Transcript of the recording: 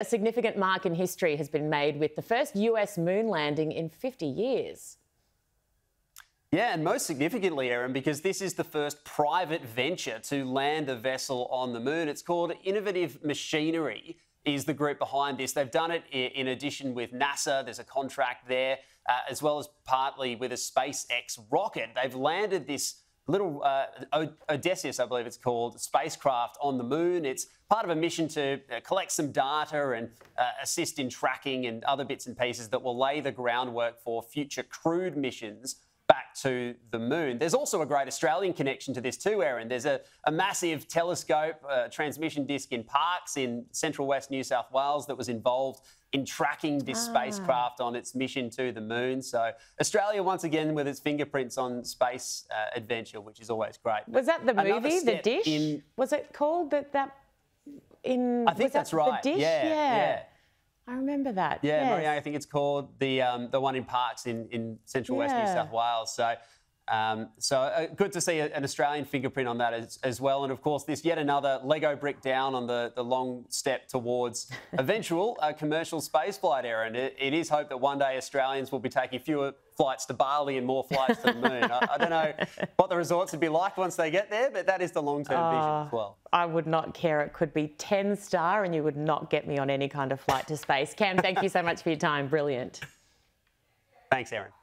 A significant mark in history has been made with the first US moon landing in 50 years. Yeah, and most significantly, Erin, because this is the first private venture to land a vessel on the moon. It's called Intuitive Machinery, is the group behind this. They've done it in addition with NASA. There's a contract there, as well as partly with a SpaceX rocket. They've landed this little Odysseus, I believe it's called, spacecraft on the moon. It's part of a mission to collect some data and assist in tracking and other bits and pieces that will lay the groundwork for future crewed missions back to the moon. There's also a great Australian connection to this too, Erin. There's a massive telescope transmission disc in Parkes in central west New South Wales that was involved in tracking this spacecraft on its mission to the moon. So Australia, once again, with its fingerprints on space adventure, which is always great. Was that the movie, The Dish? Was it called that in... I think that's right. The Dish? Yeah. I remember that. Yeah, yes. Marianne, I think it's called the one in Parkes in central west New South Wales. So, good to see an Australian fingerprint on that as well. And of course, this yet another Lego brick down on the long step towards eventual commercial spaceflight, Erin. It is hoped that one day Australians will be taking fewer flights to Bali and more flights to the moon. I don't know what the resorts would be like once they get there, but that is the long-term vision as well. I would not care. It could be 10-star and you would not get me on any kind of flight to space. Cam, thank you so much for your time. Brilliant. Thanks, Erin.